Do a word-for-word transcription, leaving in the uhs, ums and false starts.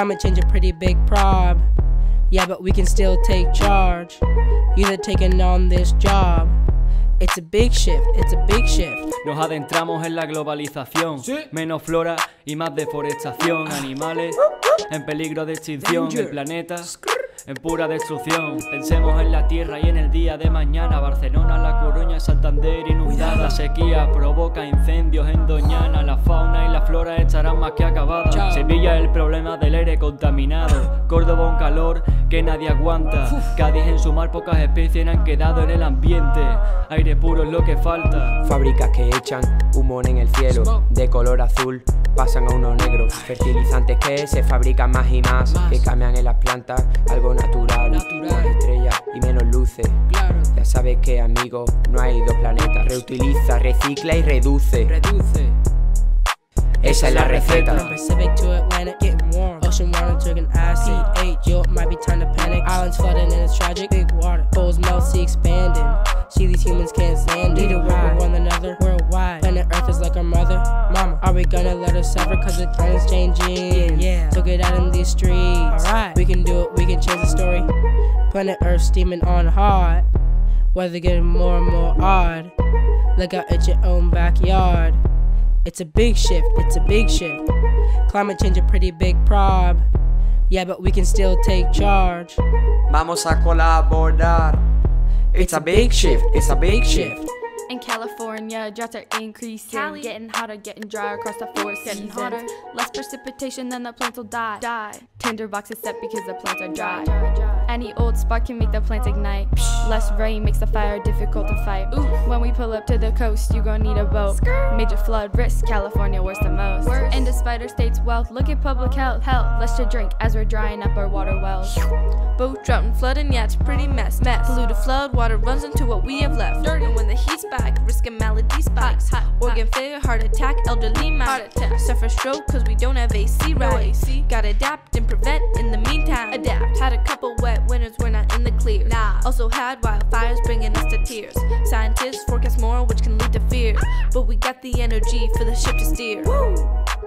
Climate change a pretty big prob. Yeah, but we can still take charge. You're taking on this job. It's a big shift, it's a big shift. Nos adentramos en la globalización. Menos flora y más deforestación. Animales en peligro de extinción. El planeta en pura destrucción. Pensemos en la tierra y en el día de mañana. Barcelona, La Coruña, Santander inundada. La sequía provoca incendios en Doñana. La fauna y la flora estarán más que acabadas. Sevilla es el problema del aire contaminado. Córdoba un calor que nadie aguanta. Cádiz en su mar pocas especies han quedado en el ambiente. Aire puro es lo que falta. Fábricas que echan humo en el cielo. De color azul pasan a uno negro. Fertilizantes que se fabrican más y más. Que cambian en las plantas algo natural, natural. Más estrellas y menos luces, claro. Ya sabes que amigo, no hay dos planetas. Reutiliza, recicla y reduce, reduce. Esa es la receta. From Pacific to Atlantic, getting warm. Ocean water took an acid, eight jolt, might be time to panic. Islands flooding and it's tragic, big water. Bowls melt, sea expanding. See these humans can't stand it. Need to work with one another, worldwide. Planet Earth is like our mother, mama. Are we gonna let her suffer cause the planet's changing? Yeah, took it out in these streets. Alright, we can do it, we can change the story. Planet Earth steaming on hard. Weather getting more and more odd. Look out at your own backyard. It's a big shift, it's a big shift. Climate change a pretty big prob. Yeah, but we can still take charge. Vamos a colaborar. It's a big shift, it's a big shift. In California, droughts are increasing. Cali. Getting hotter, getting drier across the four seasons. Getting hotter. Less precipitation than the plants will die. die. Tinderbox is set because the plants are dry. dry, dry. Any old spark can make the plants ignite. Less rain makes the fire difficult to fight. Ooh. When we pull up to the coast, you gon' need a boat. Skirt. Major flood risk, California worse than most. Worse. And despite our state's wealth, look at public health. Hell, less to drink as we're drying up our water wells. Both drought and flooding, yeah, it's pretty mess. mess. Polluted flood, water runs into what we have left. Dirty. And when the heat's back, risk of malady spikes. Hot, hot, Organ hot. failure, heart attack, elderly might suffer stroke cause we don't have A C right. No A C. Gotta adapt and prevent in the meantime. Adapt. Had a couple wet winters, we're not in the clear. Nah. Also had wildfires bringing us to tears. Scientists forecast more, which can lead to fear. But we got the energy for the ship to steer. Woo.